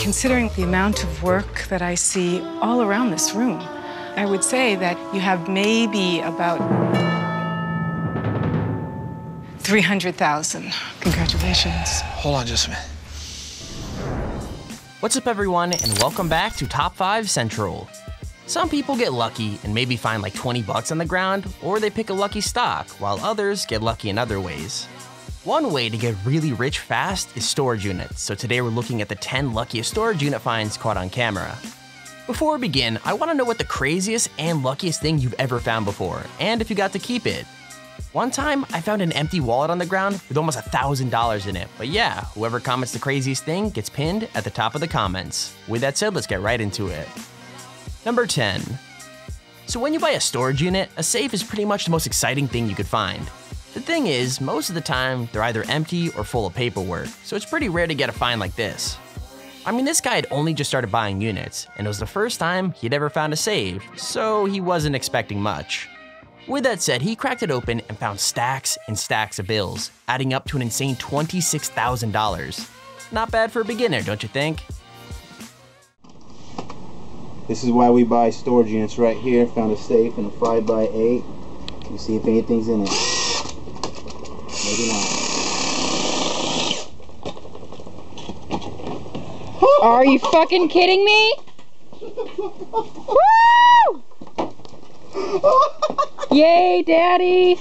Considering the amount of work that I see all around this room, I would say that you have maybe about 300,000. Congratulations. Hold on just a minute. What's up, everyone, and welcome back to Top 5 Central. Some people get lucky and maybe find like 20 bucks on the ground, or they pick a lucky stock, while others get lucky in other ways. One way to get really rich fast is storage units, so today we're looking at the 10 luckiest storage unit finds caught on camera. Before we begin, I want to know what the craziest and luckiest thing you've ever found before, and if you got to keep it. One time, I found an empty wallet on the ground with almost $1,000 in it, but yeah, whoever comments the craziest thing gets pinned at the top of the comments. With that said, let's get right into it. Number 10. So when you buy a storage unit, a safe is pretty much the most exciting thing you could find. The thing is, most of the time, they're either empty or full of paperwork, so it's pretty rare to get a find like this. I mean, this guy had only just started buying units, and it was the first time he'd ever found a safe, so he wasn't expecting much. With that said, he cracked it open and found stacks and stacks of bills, adding up to an insane $26,000. Not bad for a beginner, don't you think? This is why we buy storage units right here. Found a safe in a 5x8. Let's see if anything's in it. Maybe not. Are you fucking kidding me? Woo! Yay, Daddy!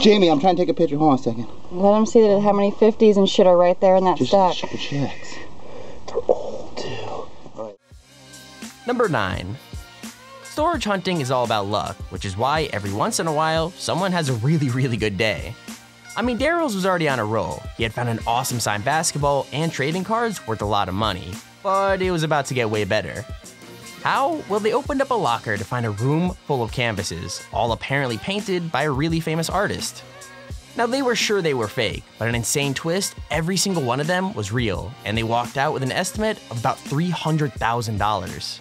Jamie, I'm trying to take a picture. Hold on a second. Let them see that how many 50s and shit are right there in that stack. Just checks. They're old too. All right. Number 9. Storage hunting is all about luck, which is why every once in a while, someone has a really good day. I mean, Daryl's was already on a roll. He had found an awesome signed basketball and trading cards worth a lot of money, but it was about to get way better. How? Well, they opened up a locker to find a room full of canvases, all apparently painted by a really famous artist. Now, they were sure they were fake, but an insane twist, every single one of them was real, and they walked out with an estimate of about $300,000.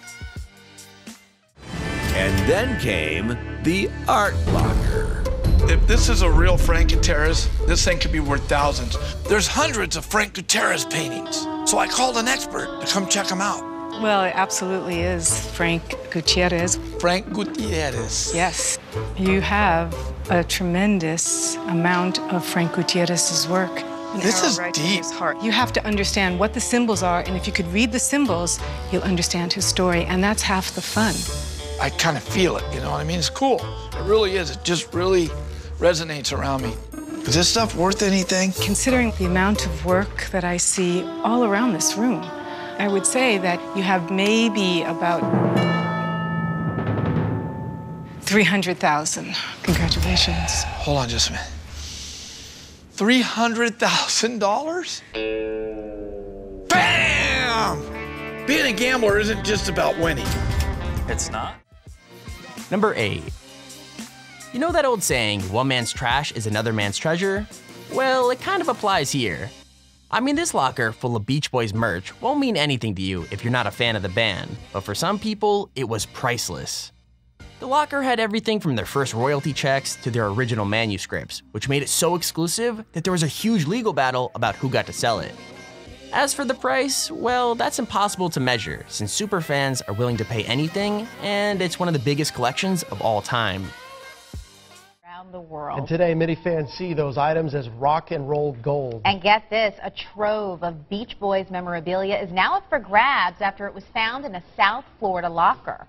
And then came the art locker. If this is a real Frank Gutierrez, this thing could be worth thousands. There's hundreds of Frank Gutierrez paintings, so I called an expert to come check them out. Well, it absolutely is Frank Gutierrez. Frank Gutierrez. Yes. You have a tremendous amount of Frank Gutierrez's work. This is deep. You have to understand what the symbols are, and if you could read the symbols, you'll understand his story, and that's half the fun. I kind of feel it, you know what I mean? It's cool. It really is. It just really resonates around me. Is this stuff worth anything? Considering the amount of work that I see all around this room, I would say that you have maybe about 300,000. Congratulations. Hold on just a minute. $300,000? Bam! Being a gambler isn't just about winning. It's not. Number 8. You know that old saying, one man's trash is another man's treasure? Well, it kind of applies here. I mean, this locker full of Beach Boys merch won't mean anything to you if you're not a fan of the band, but for some people, it was priceless. The locker had everything from their first royalty checks to their original manuscripts, which made it so exclusive that there was a huge legal battle about who got to sell it. As for the price, well, that's impossible to measure, since superfans are willing to pay anything, and it's one of the biggest collections of all time. The world. And today, many fans see those items as rock and roll gold. And get this, a trove of Beach Boys memorabilia is now up for grabs after it was found in a South Florida locker.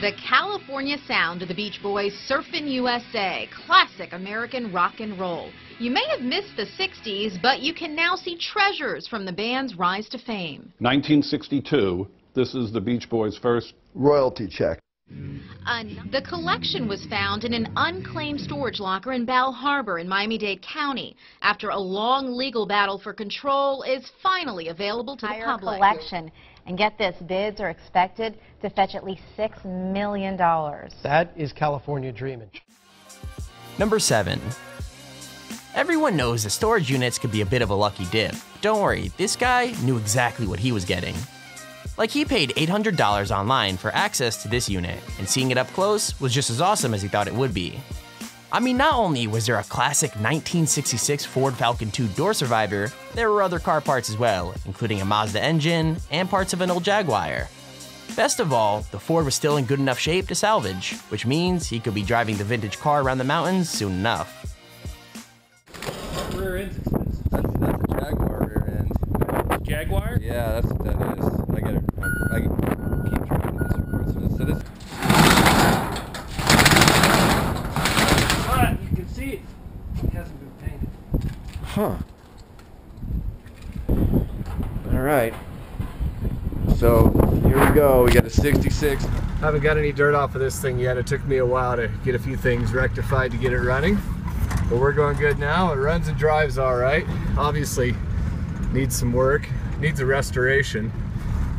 The California sound of the Beach Boys, Surfin' USA, classic American rock and roll. You may have missed the 60s, but you can now see treasures from the band's rise to fame. 1962, this is the Beach Boys' first royalty check. The collection was found in an unclaimed storage locker in Bal Harbor in Miami-Dade County. After a long legal battle for control, is finally available to the public. Collection. And get this, bids are expected to fetch at least $6 million. That is California dreaming. Number 7. Everyone knows that storage units could be a bit of a lucky dip. Don't worry, this guy knew exactly what he was getting. Like, he paid $800 online for access to this unit, and seeing it up close was just as awesome as he thought it would be. I mean, not only was there a classic 1966 Ford Falcon 2-door survivor, there were other car parts as well, including a Mazda engine and parts of an old Jaguar. Best of all, the Ford was still in good enough shape to salvage, which means he could be driving the vintage car around the mountains soon enough. Rear end. That's a Jaguar rear end. Jaguar? Yeah, that's what that is. I keep track of this record. So this. But you can see it hasn't been painted. Huh. All right. So here we go. We got a 66. I haven't got any dirt off of this thing yet. It took me a while to get a few things rectified to get it running, but we're going good now. It runs and drives all right. Obviously needs some work, needs a restoration.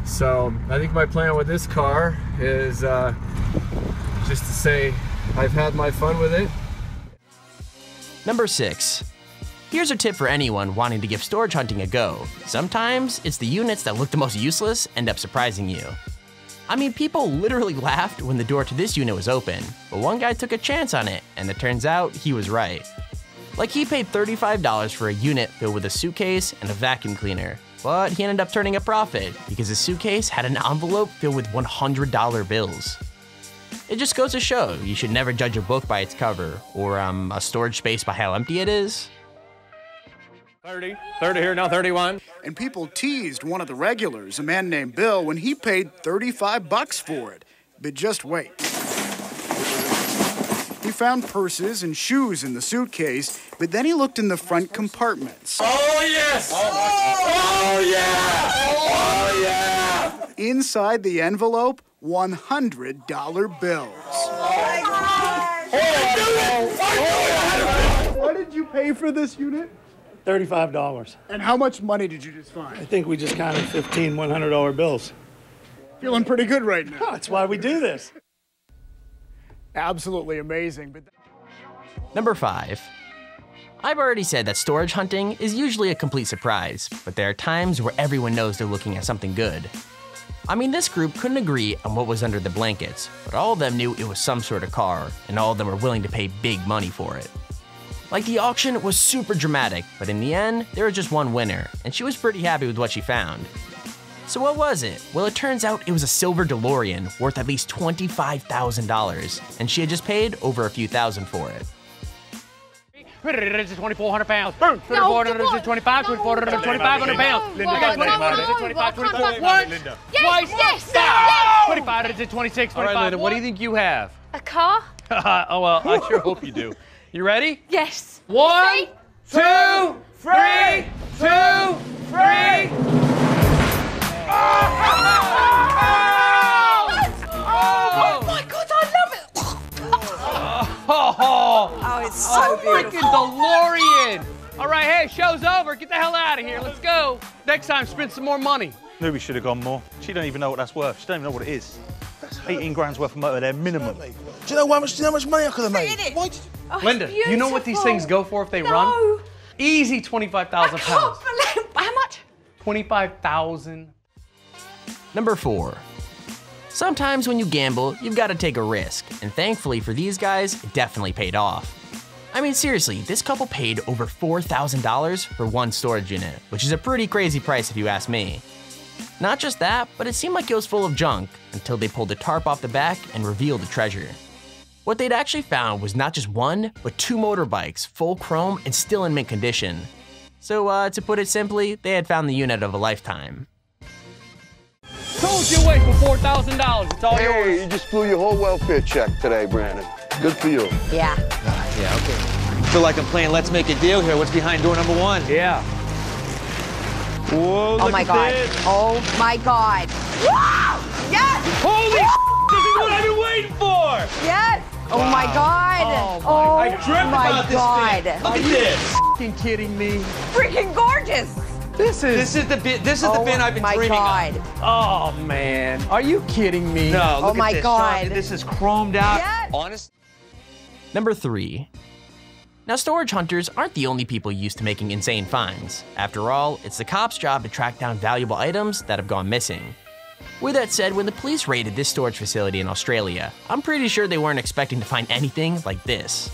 So I think my plan with this car is just to say I've had my fun with it. Number 6. Here's a tip for anyone wanting to give storage hunting a go. Sometimes it's the units that look the most useless end up surprising you. I mean, people literally laughed when the door to this unit was open, but one guy took a chance on it, and it turns out he was right. Like, he paid $35 for a unit filled with a suitcase and a vacuum cleaner, but he ended up turning a profit because his suitcase had an envelope filled with $100 bills. It just goes to show you should never judge a book by its cover, or a storage space by how empty it is. 30 here, now 31. And people teased one of the regulars, a man named Bill, when he paid $35 for it. But just wait. He found purses and shoes in the suitcase, but then he looked in the front compartments. Oh, yes! Oh, yeah! Oh, yeah! Inside the envelope, $100 bills. Oh, my God! Oh, I knew it! I knew it! What did you pay for this unit? $35. And how much money did you just find? I think we just counted 15 $100 bills. Feeling pretty good right now. Oh, that's why we do this. Absolutely amazing. But Number 5. I've already said that storage hunting is usually a complete surprise, but there are times where everyone knows they're looking at something good. I mean, this group couldn't agree on what was under the blankets, but all of them knew it was some sort of car, and all of them were willing to pay big money for it. Like, the auction was super dramatic, but in the end, there was just one winner, and she was pretty happy with what she found. So what was it? Well, it turns out it was a silver DeLorean worth at least $25,000, and she had just paid over a few thousand for it. 2,400 pounds. 2,425, 2,425 pounds. Linda, I got 2,525, 2,400. Yes, yes, yes! 2,526, 2,500. All right, Linda, what do you think you have? A car? Oh, well, I sure hope you do. You ready? Yes. 1, 2, 3, 2, 3. Oh my God, I love it. Oh, it's so beautiful. Freaking DeLorean. All right, hey, show's over. Get the hell out of here. Let's go. Next time, spend some more money. Maybe we should have gone more. She don't even know what that's worth. She don't even know what it is. That's 18 grand's worth of motor there, minimum. Do you know how much? Do you know how much money I could have made? Why did you... Oh, Linda, you know what these things go for if they run? Easy 25,000 pounds. How much? 25,000. Number 4. Sometimes when you gamble, you've got to take a risk, and thankfully for these guys, it definitely paid off. I mean, seriously, this couple paid over $4,000 for one storage unit, which is a pretty crazy price if you ask me. Not just that, but it seemed like it was full of junk until they pulled the tarp off the back and revealed the treasure. What they'd actually found was not just one, but 2 motorbikes, full chrome and still in mint condition. So to put it simply, they had found the unit of a lifetime. Sold your weight for $4,000, it's all yours. Hey, you just blew your whole welfare check today, Brandon. Good for you. Yeah. Yeah, okay. I feel like I'm playing Let's Make a Deal here. What's behind door number 1? Yeah. Whoa, look at this. Oh my God. Woo! Yes! Holy s***, this is what I've been waiting for! Yes! Wow. Oh my God! Oh my God! I dreamt about this thing. Look at this! Are you f***ing kidding me? Freaking gorgeous! This is the bin. This is the bin I've been dreaming of. Oh man! Are you kidding me? No! Look at this. God! This is chromed out. Yes. Honest. Number 3. Now, storage hunters aren't the only people used to making insane finds. After all, it's the cops' job to track down valuable items that have gone missing. With that said, when the police raided this storage facility in Australia, I'm pretty sure they weren't expecting to find anything like this.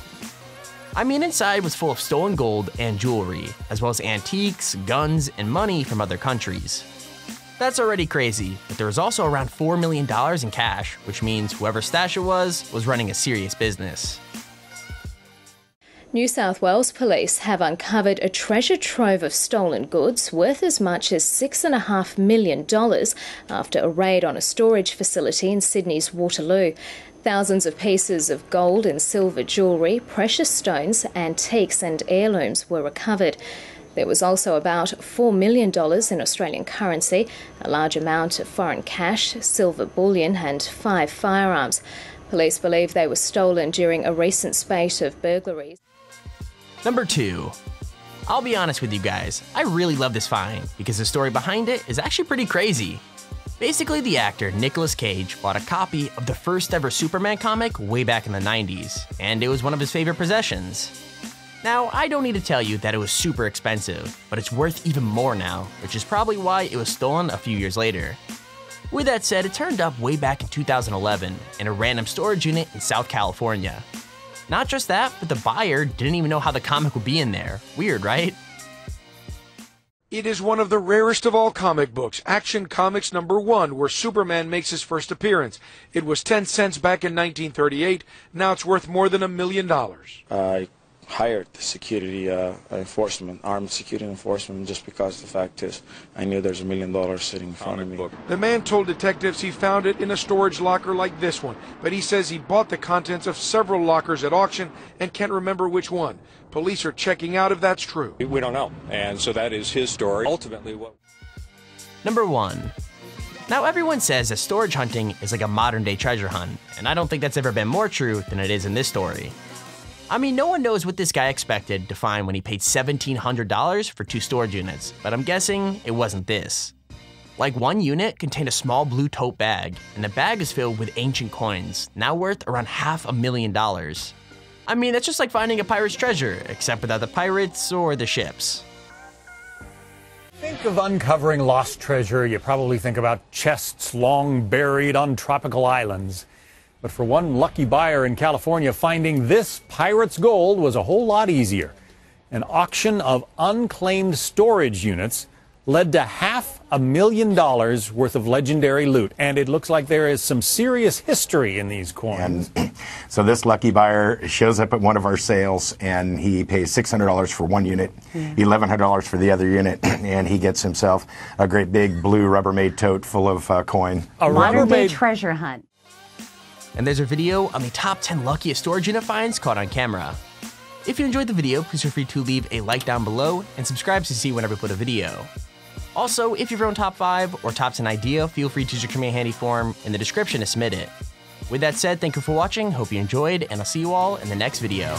I mean, inside was full of stolen gold and jewelry, as well as antiques, guns, and money from other countries. That's already crazy, but there was also around $4 million in cash, which means whoever stashed it was running a serious business. New South Wales police have uncovered a treasure trove of stolen goods worth as much as $6.5 million after a raid on a storage facility in Sydney's Waterloo. Thousands of pieces of gold and silver jewellery, precious stones, antiques and heirlooms were recovered. There was also about $4 million in Australian currency, a large amount of foreign cash, silver bullion and 5 firearms. Police believe they were stolen during a recent spate of burglaries. Number 2. I'll be honest with you guys, I really love this find because the story behind it is actually pretty crazy. Basically, the actor Nicolas Cage bought a copy of the first ever Superman comic way back in the 90s, and it was one of his favorite possessions. Now, I don't need to tell you that it was super expensive, but it's worth even more now, which is probably why it was stolen a few years later. With that said, it turned up way back in 2011 in a random storage unit in South California. Not just that, but the buyer didn't even know how the comic would be in there. Weird, right? It is one of the rarest of all comic books, Action Comics #1, where Superman makes his first appearance. It was 10 cents back in 1938. Now it's worth more than $1 million. I hired the security enforcement, armed security enforcement, just because the fact is I knew there's $1 million sitting in front of me. The man told detectives he found it in a storage locker like this one, but he says he bought the contents of several lockers at auction and can't remember which one. Police are checking out if that's true. We don't know, and so that is his story. Ultimately, what... Number 1. Now, everyone says that storage hunting is like a modern-day treasure hunt, and I don't think that's ever been more true than it is in this story. I mean, no one knows what this guy expected to find when he paid $1,700 for 2 storage units, but I'm guessing it wasn't this. Like, one unit contained a small blue tote bag, and the bag is filled with ancient coins, now worth around $500,000. I mean, that's just like finding a pirate's treasure, except without the pirates or the ships. Think of uncovering lost treasure, you probably think about chests long buried on tropical islands. But for one lucky buyer in California, finding this pirate's gold was a whole lot easier. An auction of unclaimed storage units led to $500,000 worth of legendary loot, and it looks like there is some serious history in these coins. And so this lucky buyer shows up at one of our sales, and he pays $600 for one unit, $1,100 for the other unit, and he gets himself a great big blue Rubbermaid tote full of coin. A Rubbermaid treasure hunt. And there's a video on the top 10 luckiest storage unit finds caught on camera. If you enjoyed the video, please feel free to leave a like down below and subscribe to see whenever we put a video. Also, if you've your own top 5 or top 10 idea, feel free to use your command handy form in the description to submit it. With that said, thank you for watching, hope you enjoyed, and I'll see you all in the next video.